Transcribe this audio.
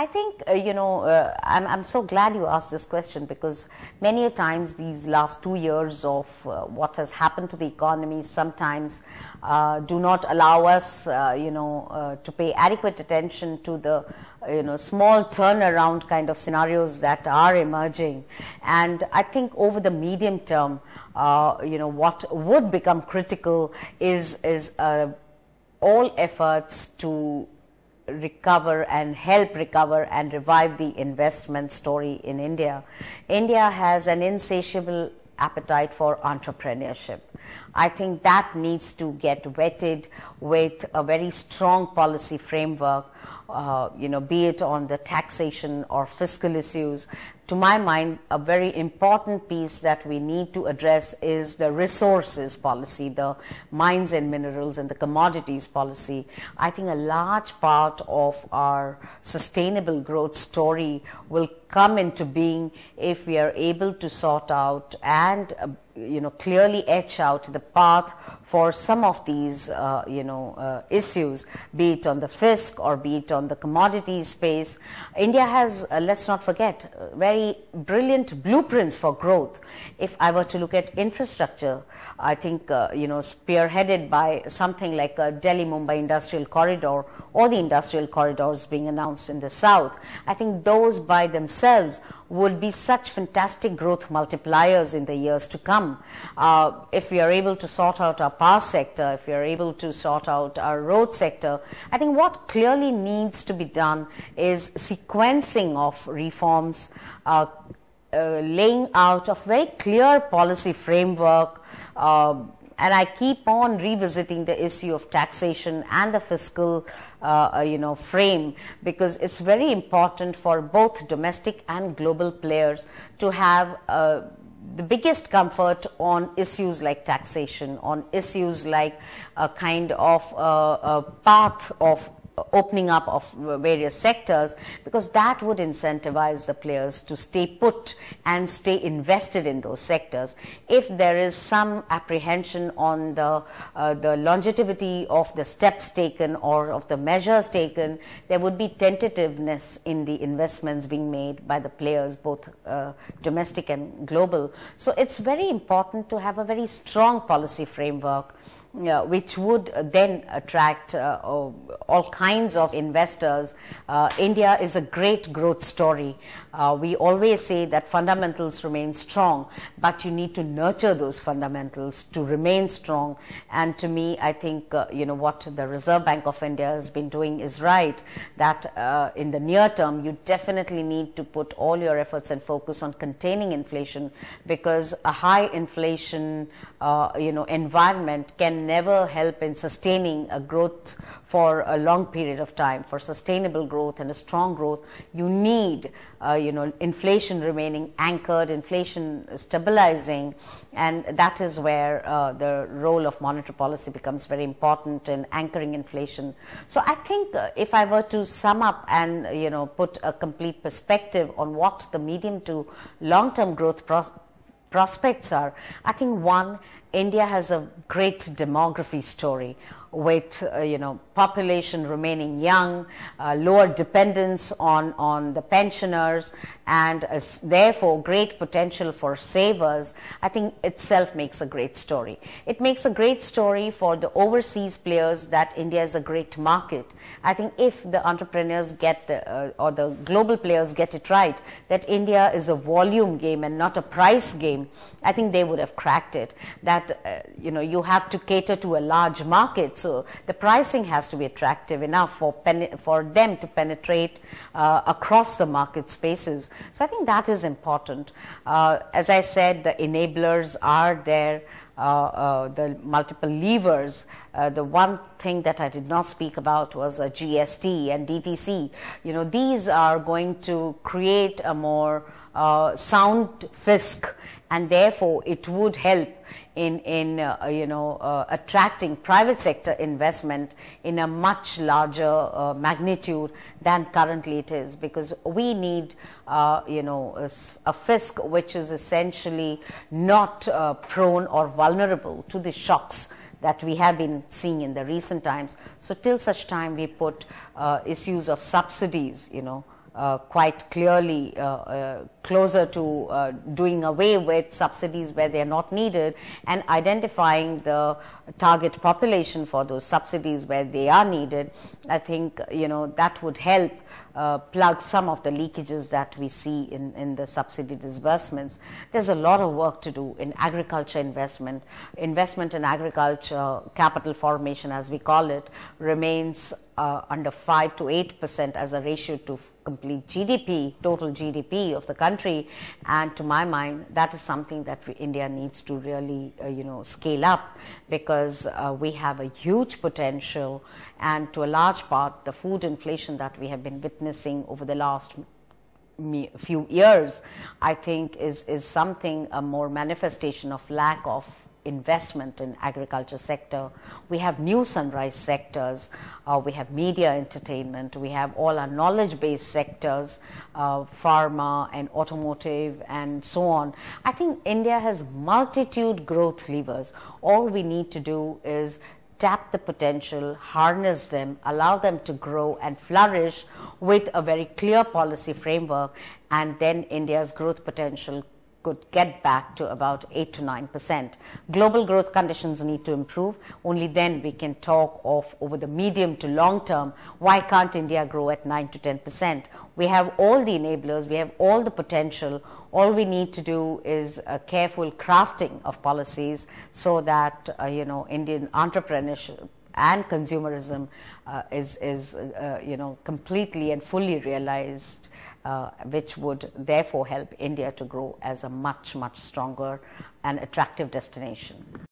I think, I'm so glad you asked this question, because many a times these last 2 years of what has happened to the economy sometimes do not allow us, to pay adequate attention to the, small turnaround kind of scenarios that are emerging. And I think over the medium term, what would become critical is all efforts to recover and help recover and revive the investment story in India. India has an insatiable appetite for entrepreneurship. I think that needs to get whetted with a very strong policy framework, be it on the taxation or fiscal issues. To my mind, a very important piece that we need to address is the resources policy, the mines and minerals and the commodities policy. I think a large part of our sustainable growth story will come into being if we are able to sort out and clearly etch out the path for some of these, issues, be it on the fisc or be it on the commodity space. India has, let's not forget, very brilliant blueprints for growth. If I were to look at infrastructure, I think, spearheaded by something like a Delhi-Mumbai industrial corridor or the industrial corridors being announced in the south, I think those by themselves would be such fantastic growth multipliers in the years to come. If we are able to sort out our power sector, if we are able to sort out our road sector, I think what clearly needs to be done is sequencing of reforms, laying out of very clear policy framework, and I keep on revisiting the issue of taxation and the fiscal, frame, because it's very important for both domestic and global players to have the biggest comfort on issues like taxation, on issues like a kind of a path of opening up of various sectors, because that would incentivize the players to stay put and stay invested in those sectors. If there is some apprehension on the longevity of the steps taken or of the measures taken, there would be tentativeness in the investments being made by the players, both domestic and global. So it's very important to have a very strong policy framework, which would then attract all kinds of investors. India is a great growth story. We always say that fundamentals remain strong, but you need to nurture those fundamentals to remain strong. And to me, I think, what the Reserve Bank of India has been doing is right, that in the near term, you definitely need to put all your efforts and focus on containing inflation, because a high inflation environment can never help in sustaining a growth for a long period of time. For sustainable growth and a strong growth, you need inflation remaining anchored, inflation stabilizing, and that is where the role of monetary policy becomes very important in anchoring inflation. So I think if I were to sum up and put a complete perspective on what the medium to long term growth prospects are, I think one, India has a great demography story, with population remaining young, lower dependence on the pensioners, and therefore great potential for savers. I think itself makes a great story. It makes a great story for the overseas players that India is a great market. I think if the entrepreneurs get or the global players get it right, that India is a volume game and not a price game, I think they would have cracked it. That you have to cater to a large market, so the pricing has to be attractive enough for them to penetrate across the market spaces. So I think that is important. As I said, the enablers are there, the multiple levers. The one thing that I did not speak about was a GST and DTC. These are going to create a more sound fisc, and therefore it would help in attracting private sector investment in a much larger magnitude than currently it is, because we need a fisc which is essentially not prone or vulnerable to the shocks that we have been seeing in the recent times. So till such time we put issues of subsidies, quite clearly closer to doing away with subsidies where they are not needed and identifying the target population for those subsidies where they are needed. I think, you know, that would help plug some of the leakages that we see in the subsidy disbursements. There's a lot of work to do in agriculture investment in agriculture, capital formation as we call it, remains under 5% to 8% as a ratio to complete GDP, total GDP of the country, and to my mind that is something that India needs to really you know, scale up, because we have a huge potential, and to a large part the food inflation that we have been witnessing over the last few years, I think is something, a more manifestation of lack of investment in agriculture sector. We have new sunrise sectors, we have media entertainment, we have all our knowledge based sectors, pharma and automotive and so on. I think India has multitude growth levers. All we need to do is tap the potential, harness them, allow them to grow and flourish with a very clear policy framework, and then India's growth potential could get back to about 8% to 9%. Global growth conditions need to improve. Only then we can talk of, over the medium to long term, why can't India grow at 9% to 10%? We have all the enablers, we have all the potential. All we need to do is a careful crafting of policies so that you know, Indian entrepreneurship and consumerism is you know, completely and fully realized, which would therefore help India to grow as a much, much stronger and attractive destination.